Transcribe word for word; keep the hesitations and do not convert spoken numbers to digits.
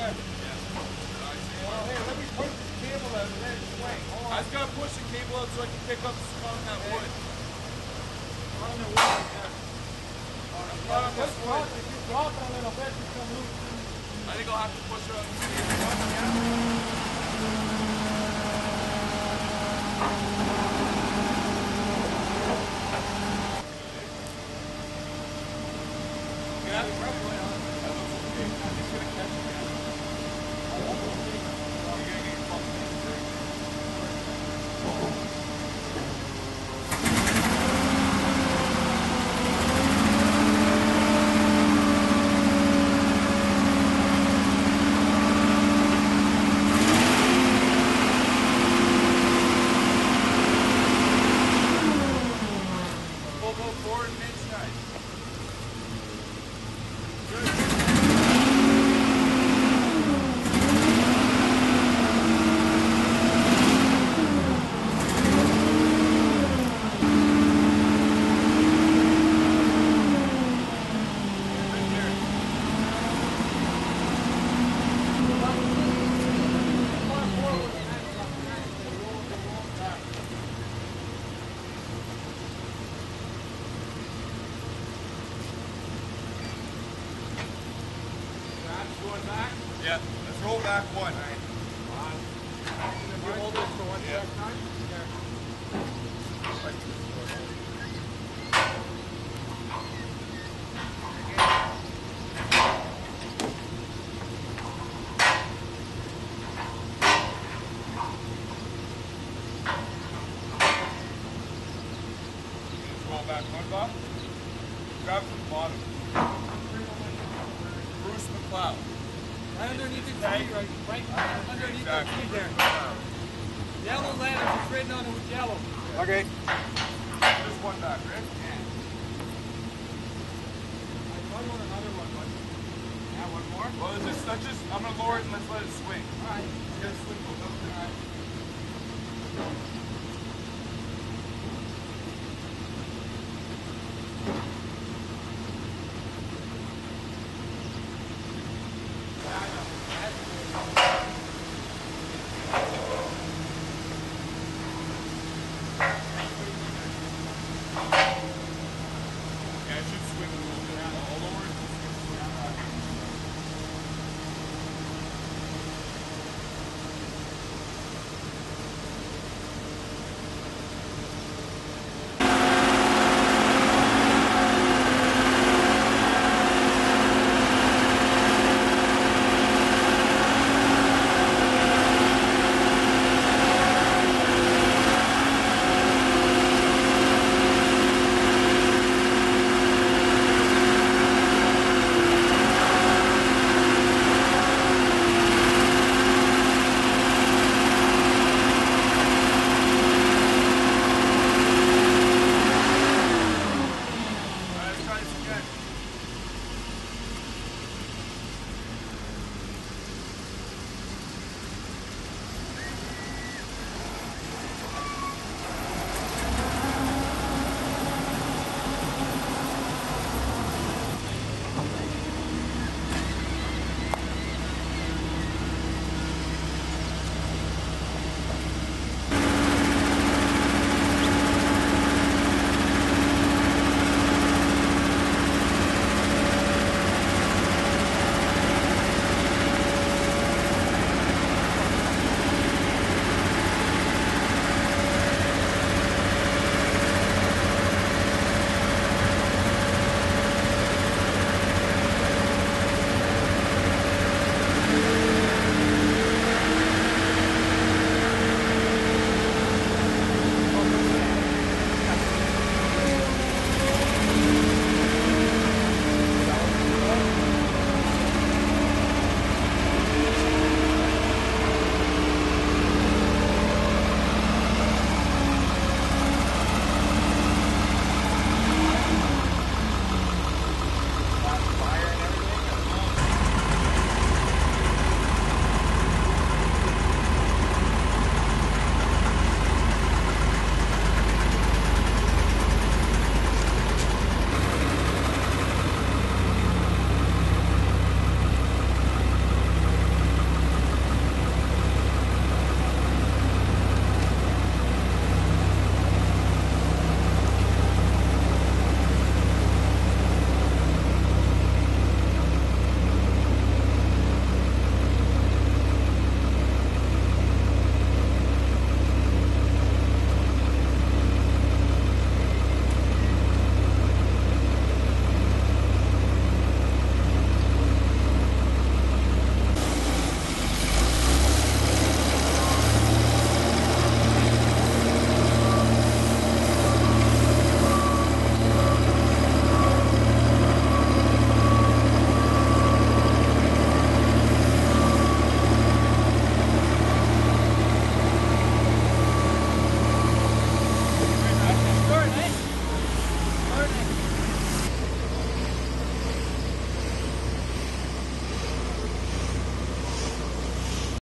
left. Yes. Well, here, let me push this cable out and let it swing. Hold on. I was going to push the cable out so I can pick up some on that wood. On the wood, yeah. On the front of this wood. If you drop it a little bit, you come loose. I think I'll have to push it out and see if it's on the end. Yeah, let's roll back one. All right. Can you hold this for one yeah. time? Just roll back one, Bob. Grab from the bottom. Bruce McLeod. Right underneath the tree, right, right underneath exactly. the tree there. Yellow ladder is written on it with yellow. Okay. Just one back, right? Yeah. I thought you want another one, but yeah, one more? Well, it's just, that's just, I'm going to lower it and let's let it swing. All right. It's going to swing both up there. All right.